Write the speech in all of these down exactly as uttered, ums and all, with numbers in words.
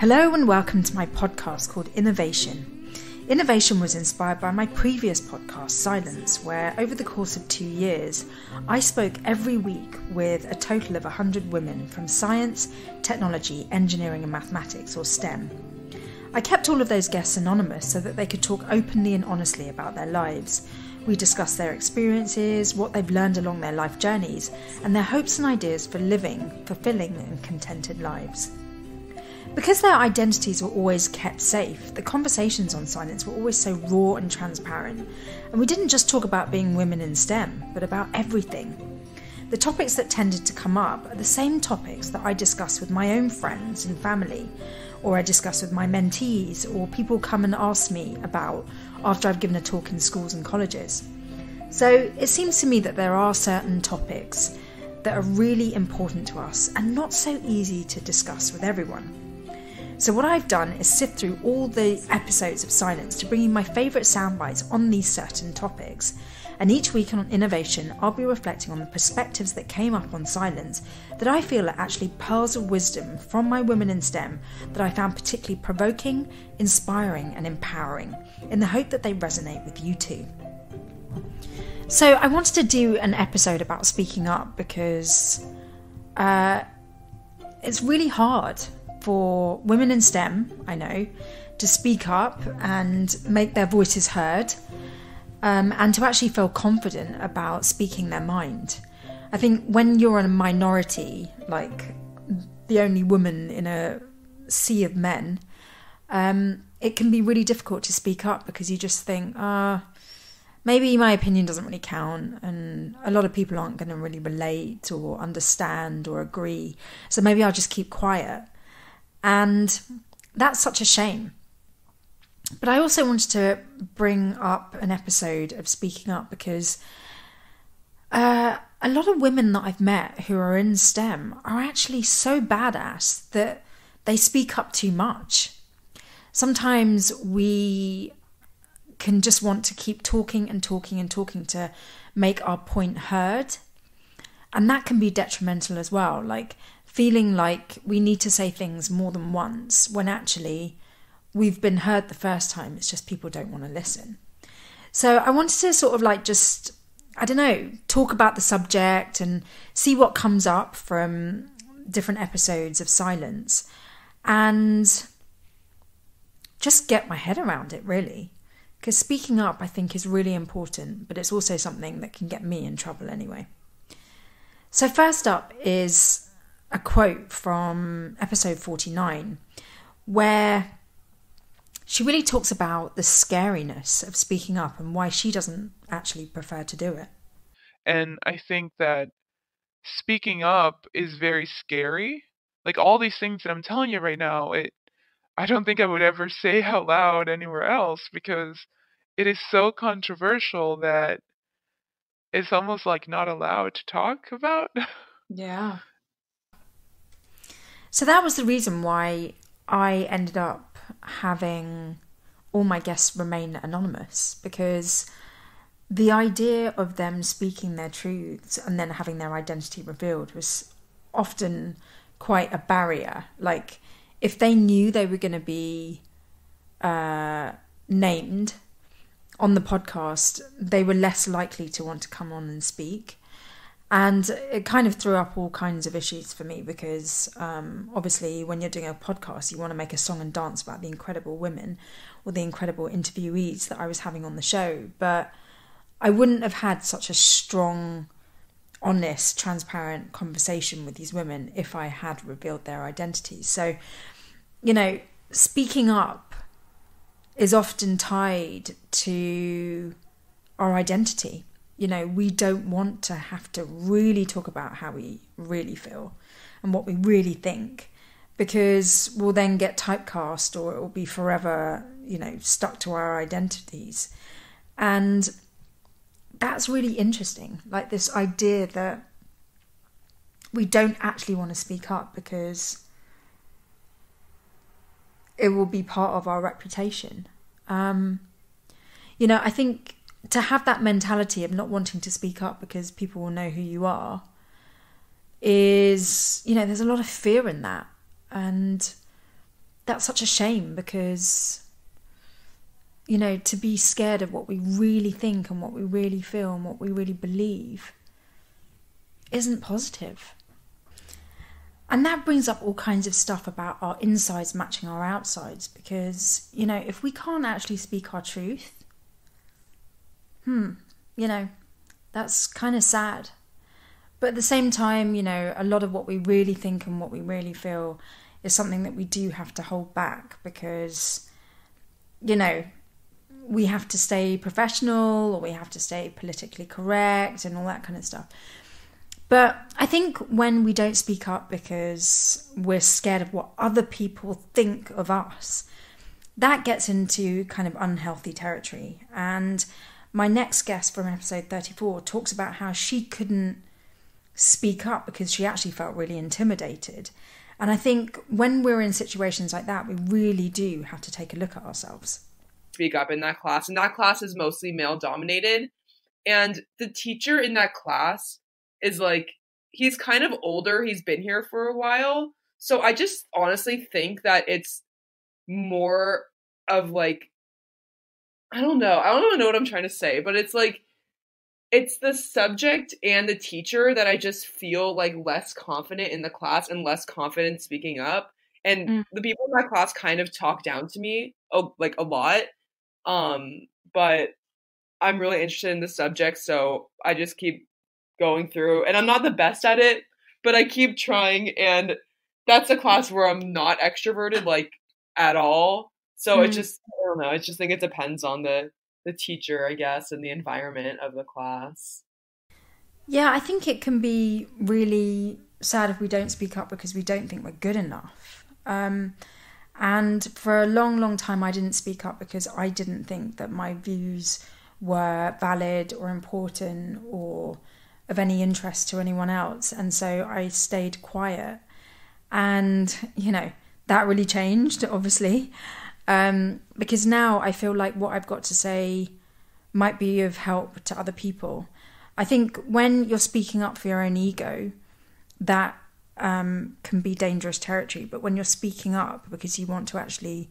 Hello and welcome to my podcast called Innovation. Innovation was inspired by my previous podcast, Silence, where over the course of two years, I spoke every week with a total of one hundred women from science, technology, engineering and mathematics, or STEM. I kept all of those guests anonymous so that they could talk openly and honestly about their lives. We discussed their experiences, what they've learned along their life journeys, and their hopes and ideas for living fulfilling and contented lives. Because their identities were always kept safe, the conversations on Silence were always so raw and transparent. And we didn't just talk about being women in STEM, but about everything. The topics that tended to come up are the same topics that I discuss with my own friends and family, or I discuss with my mentees, or people come and ask me about after I've given a talk in schools and colleges. So it seems to me that there are certain topics that are really important to us and not so easy to discuss with everyone. So what I've done is sift through all the episodes of Silence to bring you my favourite sound bites on these certain topics. And each week on Innovation, I'll be reflecting on the perspectives that came up on Silence that I feel are actually pearls of wisdom from my women in STEM that I found particularly provoking, inspiring and empowering, in the hope that they resonate with you too. So I wanted to do an episode about speaking up because uh, it's really hard for women in STEM, I know, to speak up and make their voices heard, um, and to actually feel confident about speaking their mind. I think when you're a minority, like the only woman in a sea of men, um, it can be really difficult to speak up because you just think, ah, uh, maybe my opinion doesn't really count and a lot of people aren't going to really relate or understand or agree. So maybe I'll just keep quiet. And that's such a shame. But I also wanted to bring up an episode of speaking up because uh, a lot of women that I've met who are in STEM are actually so badass that they speak up too much. Sometimes we can just want to keep talking and talking and talking to make our point heard. And that can be detrimental as well. Like, feeling like we need to say things more than once when actually we've been heard the first time. It's just people don't want to listen. So I wanted to sort of like just, I don't know, talk about the subject and see what comes up from different episodes of Silence and just get my head around it really. Because speaking up, I think, is really important, but it's also something that can get me in trouble anyway. So first up is a quote from episode forty-nine, where she really talks about the scariness of speaking up and why she doesn't actually prefer to do it. And I think that speaking up is very scary. Like all these things that I'm telling you right now, it I don't think I would ever say out loud anywhere else because it is so controversial that it's almost like not allowed to talk about. Yeah. So that was the reason why I ended up having all my guests remain anonymous, because the idea of them speaking their truths and then having their identity revealed was often quite a barrier. Like if they knew they were going to be uh, named on the podcast, they were less likely to want to come on and speak. And it kind of threw up all kinds of issues for me because um, obviously when you're doing a podcast, you want to make a song and dance about the incredible women or the incredible interviewees that I was having on the show. But I wouldn't have had such a strong, honest, transparent conversation with these women if I had revealed their identities. So, you know, speaking up is often tied to our identity. You know, we don't want to have to really talk about how we really feel and what we really think, because we'll then get typecast or it will be forever, you know, stuck to our identities. And that's really interesting. Like this idea that we don't actually want to speak up because it will be part of our reputation. Um, you know, I think to have that mentality of not wanting to speak up because people will know who you are is, you know, there's a lot of fear in that. And that's such a shame, because, you know, to be scared of what we really think and what we really feel and what we really believe isn't positive. And that brings up all kinds of stuff about our insides matching our outsides, because, you know, if we can't actually speak our truth, hmm, you know, that's kind of sad. But at the same time, you know, a lot of what we really think and what we really feel is something that we do have to hold back, because, you know, we have to stay professional, or we have to stay politically correct and all that kind of stuff. But I think when we don't speak up because we're scared of what other people think of us, that gets into kind of unhealthy territory. And my next guest from episode thirty-four talks about how she couldn't speak up because she actually felt really intimidated. And I think when we're in situations like that, we really do have to take a look at ourselves. Speak up in that class. And that class is mostly male dominated. And the teacher in that class is like, he's kind of older. He's been here for a while. So I just honestly think that it's more of like, I don't know. I don't know what I'm trying to say, but it's like, it's the subject and the teacher that I just feel like less confident in the class and less confident speaking up. And mm. the people in my class kind of talk down to me, oh, like a lot. Um, but I'm really interested in the subject. So I just keep going through, and I'm not the best at it, but I keep trying. And that's a class where I'm not extroverted, like at all. So mm. it just, I don't know. I just think it depends on the the teacher, I guess, and the environment of the class. Yeah, I think it can be really sad if we don't speak up because we don't think we're good enough. Um, and for a long, long time, I didn't speak up because I didn't think that my views were valid or important or of any interest to anyone else. And so I stayed quiet. And, you know, that really changed, obviously. Um, because now I feel like what I've got to say might be of help to other people. I think when you're speaking up for your own ego, that um, can be dangerous territory. But when you're speaking up because you want to actually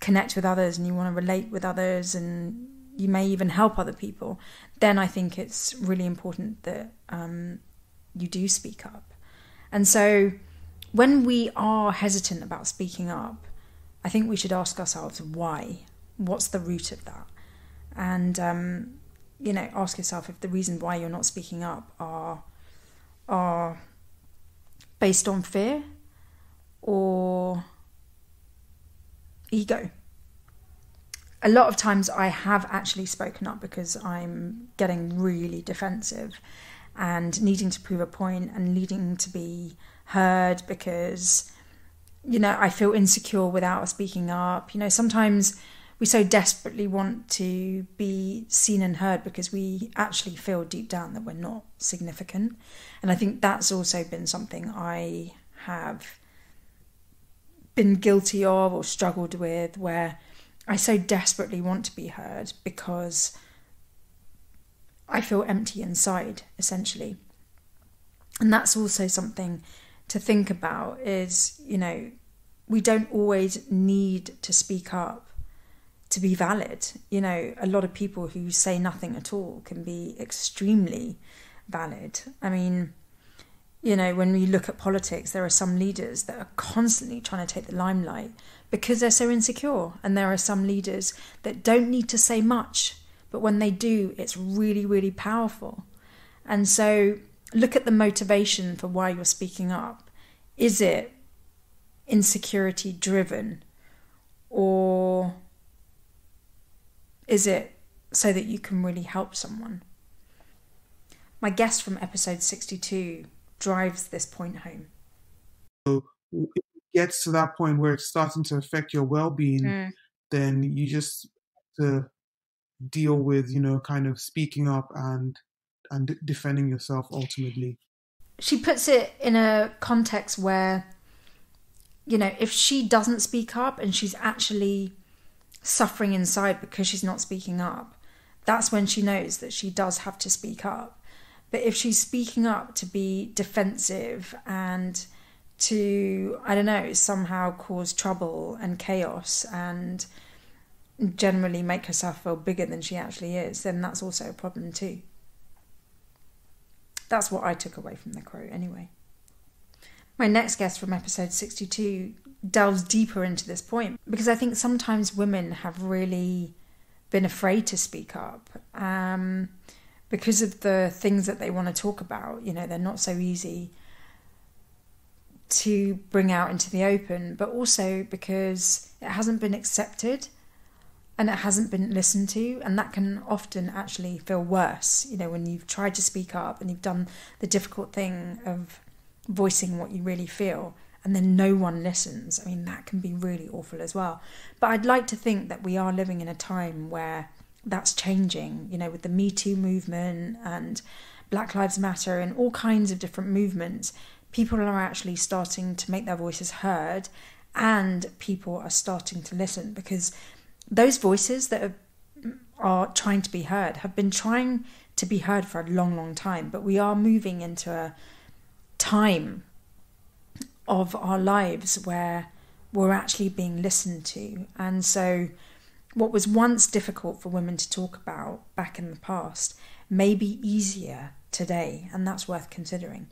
connect with others and you want to relate with others and you may even help other people, then I think it's really important that um, you do speak up. And so when we are hesitant about speaking up, I think we should ask ourselves why. What's the root of that? And, um, you know, ask yourself if the reason why you're not speaking up are, are based on fear or ego. A lot of times I have actually spoken up because I'm getting really defensive and needing to prove a point and needing to be heard because, you know, I feel insecure without speaking up. You know, sometimes we so desperately want to be seen and heard because we actually feel deep down that we're not significant. And I think that's also been something I have been guilty of or struggled with, where I so desperately want to be heard because I feel empty inside, essentially. And that's also something to think about is, you know, we don't always need to speak up to be valid. You know, a lot of people who say nothing at all can be extremely valid. I mean, you know, when we look at politics, there are some leaders that are constantly trying to take the limelight because they're so insecure. And there are some leaders that don't need to say much, but when they do, it's really, really powerful. And so look at the motivation for why you're speaking up. Is it insecurity driven, or is it so that you can really help someone? My guest from episode sixty-two drives this point home. So it gets to that point where it's starting to affect your well-being, mm. then you just have to deal with, you know, kind of speaking up and and defending yourself ultimately. She puts it in a context where, you know, if she doesn't speak up and she's actually suffering inside because she's not speaking up, that's when she knows that she does have to speak up. But if she's speaking up to be defensive and to, I don't know, somehow cause trouble and chaos and generally make herself feel bigger than she actually is, then that's also a problem too. That's what I took away from the quote anyway. My next guest from episode sixty-two delves deeper into this point, because I think sometimes women have really been afraid to speak up um, because of the things that they want to talk about. You know, they're not so easy to bring out into the open, but also because it hasn't been accepted and it hasn't been listened to, and that can often actually feel worse, you know, when you've tried to speak up and you've done the difficult thing of voicing what you really feel and then no one listens. I mean, that can be really awful as well. But I'd like to think that we are living in a time where that's changing, you know, with the Me Too movement and Black Lives Matter and all kinds of different movements. People are actually starting to make their voices heard, and people are starting to listen, because those voices that are, are trying to be heard have been trying to be heard for a long, long time. But we are moving into a time of our lives where we're actually being listened to. And so what was once difficult for women to talk about back in the past may be easier today, and that's worth considering.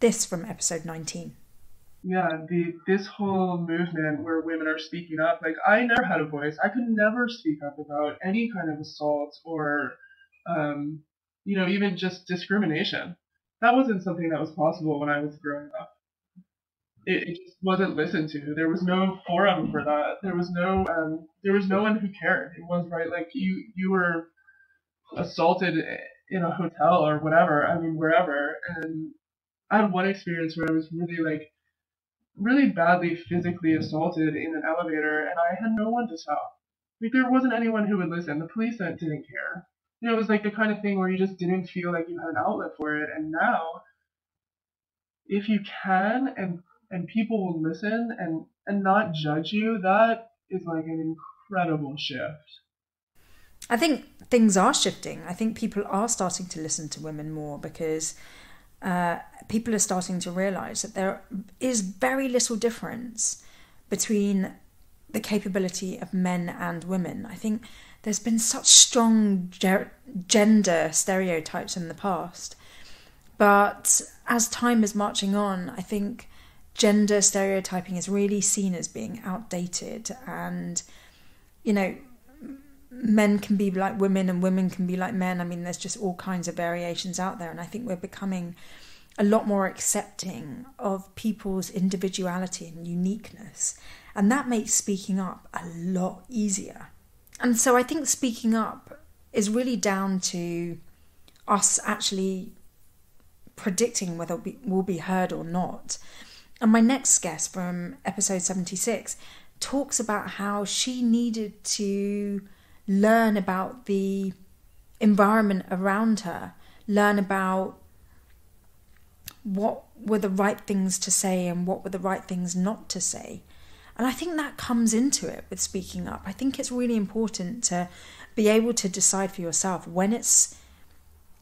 This from episode nineteen. Yeah, the this whole movement where women are speaking up, like, I never had a voice. I could never speak up about any kind of assault or, um, you know, even just discrimination. That wasn't something that was possible when I was growing up. It, it just wasn't listened to. There was no forum for that. There was no, um, there was no one who cared. It was right, like you, you were assaulted in a hotel or whatever. I mean, wherever. And I had one experience where I was really like. really badly physically assaulted in an elevator, and I had no one to tell. Like, there wasn't anyone who would listen. The police didn't care. You know, it was like the kind of thing where you just didn't feel like you had an outlet for it. And now, if you can, and and people will listen and, and not judge you, that is like an incredible shift. I think things are shifting. I think people are starting to listen to women more, because Uh, people are starting to realise that there is very little difference between the capability of men and women. I think there's been such strong ge- gender stereotypes in the past. But as time is marching on, I think gender stereotyping is really seen as being outdated. And, you know, men can be like women and women can be like men. I mean, there's just all kinds of variations out there. And I think we're becoming a lot more accepting of people's individuality and uniqueness. And that makes speaking up a lot easier. And so I think speaking up is really down to us actually predicting whether we'll be heard or not. And my next guest from episode seventy-six talks about how she needed to learn about the environment around her, learn about what were the right things to say and what were the right things not to say. And I think that comes into it with speaking up. I think it's really important to be able to decide for yourself when it's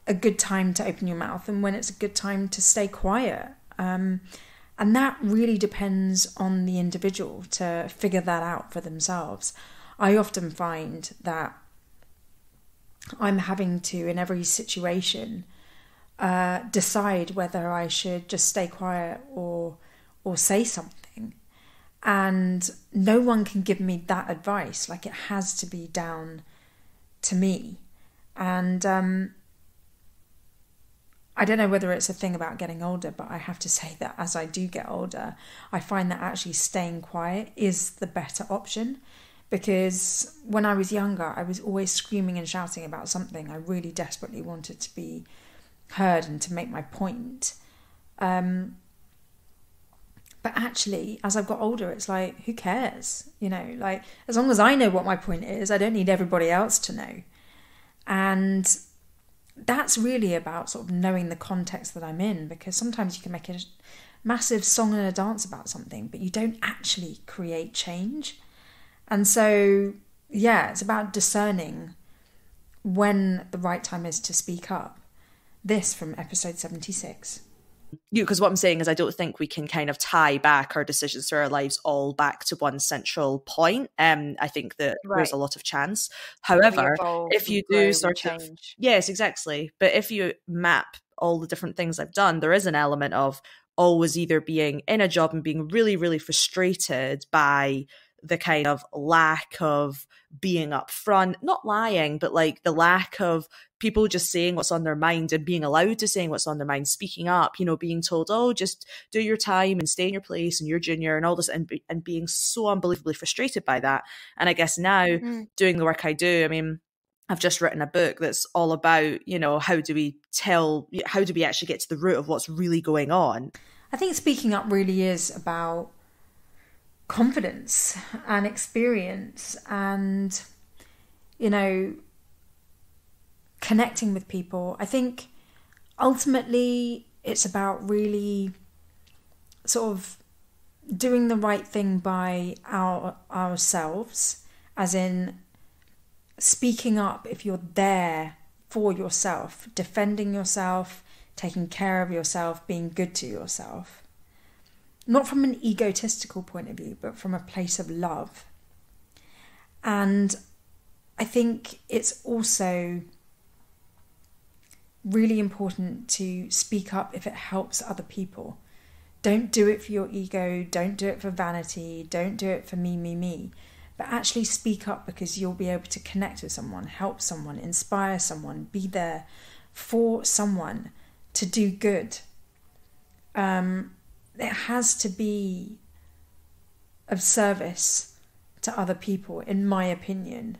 a good time to open your mouth and when it's a good time to stay quiet. Um, and that really depends on the individual to figure that out for themselves. I often find that I'm having to, in every situation, uh, decide whether I should just stay quiet or or say something. And no one can give me that advice. Like, it has to be down to me. And um, I don't know whether it's a thing about getting older, but I have to say that as I do get older, I find that actually staying quiet is the better option. Because when I was younger, I was always screaming and shouting about something. I really desperately wanted to be heard and to make my point. Um, but actually, as I've got older, it's like, who cares? You know, like, as long as I know what my point is, I don't need everybody else to know. And that's really about sort of knowing the context that I'm in, because sometimes you can make a massive song and a dance about something, but you don't actually create change. And so, yeah, it's about discerning when the right time is to speak up. This from episode seventy-six. you know, because what I'm saying is I don't think we can kind of tie back our decisions to our lives all back to one central point. Um, I think that right. there's a lot of chance. However, evolve, if you do sort of, yes, exactly. But if you map all the different things I've done, there is an element of always either being in a job and being really, really frustrated by the kind of lack of being upfront, not lying, but like the lack of people just saying what's on their mind and being allowed to saying what's on their mind, speaking up, you know, being told, oh, just do your time and stay in your place and you're junior and all this, and, be, and being so unbelievably frustrated by that. And I guess now mm. doing the work I do, I mean, I've just written a book that's all about, you know, how do we tell, how do we actually get to the root of what's really going on? I think speaking up really is about confidence and experience and, you know, connecting with people. I think ultimately it's about really sort of doing the right thing by our ourselves, as in speaking up if you're there for yourself, defending yourself, taking care of yourself, being good to yourself. Not from an egotistical point of view, but from a place of love. And I think it's also really important to speak up if it helps other people. Don't do it for your ego, don't do it for vanity, don't do it for me, me, me. But actually speak up because you'll be able to connect with someone, help someone, inspire someone, be there for someone to do good. Um... It has to be of service to other people, in my opinion.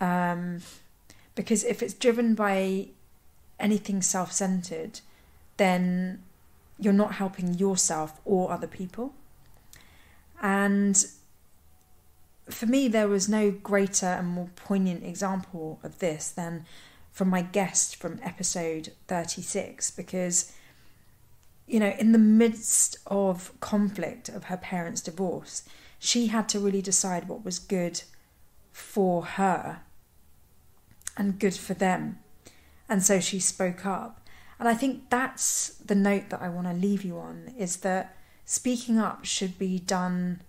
Um, because if it's driven by anything self-centered, then you're not helping yourself or other people. And for me, there was no greater and more poignant example of this than from my guest from episode thirty-six, because you know, in the midst of conflict of her parents' divorce, she had to really decide what was good for her and good for them. And so she spoke up. And I think that's the note that I want to leave you on, is that speaking up should be done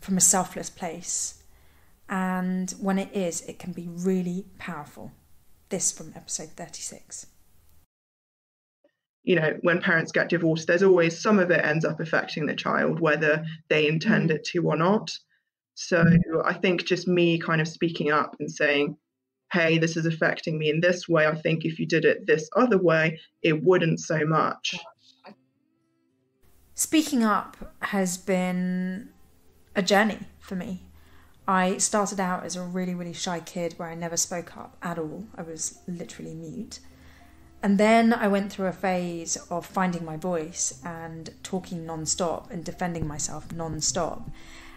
from a selfless place. And when it is, it can be really powerful. This from episode thirty-six. You know, when parents get divorced, there's always some of it ends up affecting the child, whether they intend it to or not. So I think just me kind of speaking up and saying, hey, this is affecting me in this way. I think if you did it this other way, it wouldn't so much. Speaking up has been a journey for me. I started out as a really, really shy kid where I never spoke up at all. I was literally mute. And then I went through a phase of finding my voice and talking non-stop and defending myself non-stop.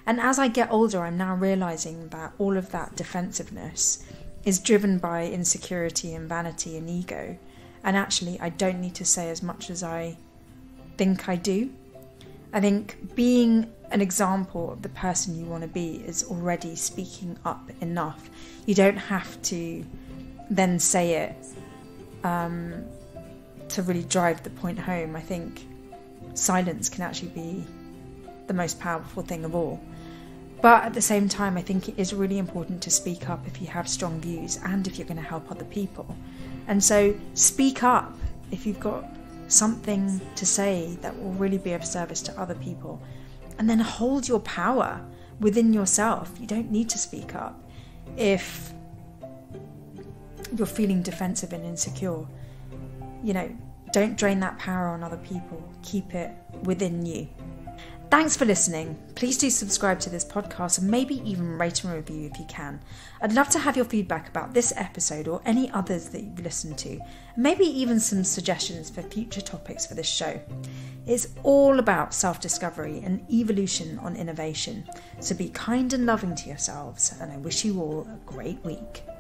And as I get older, I'm now realizing that all of that defensiveness is driven by insecurity and vanity and ego. And actually, I don't need to say as much as I think I do. I think being an example of the person you want to be is already speaking up enough. You don't have to then say it Um, to really drive the point home. I think silence can actually be the most powerful thing of all. But at the same time, I think it is really important to speak up if you have strong views and if you're going to help other people. And so speak up if you've got something to say that will really be of service to other people. And then hold your power within yourself. You don't need to speak up if you're feeling defensive and insecure. You know, don't drain that power on other people. Keep it within you. Thanks for listening. Please do subscribe to this podcast and maybe even rate and review if you can. I'd love to have your feedback about this episode or any others that you've listened to, and maybe even some suggestions for future topics for this show. It's all about self-discovery and evolution on innovation. So be kind and loving to yourselves, and I wish you all a great week.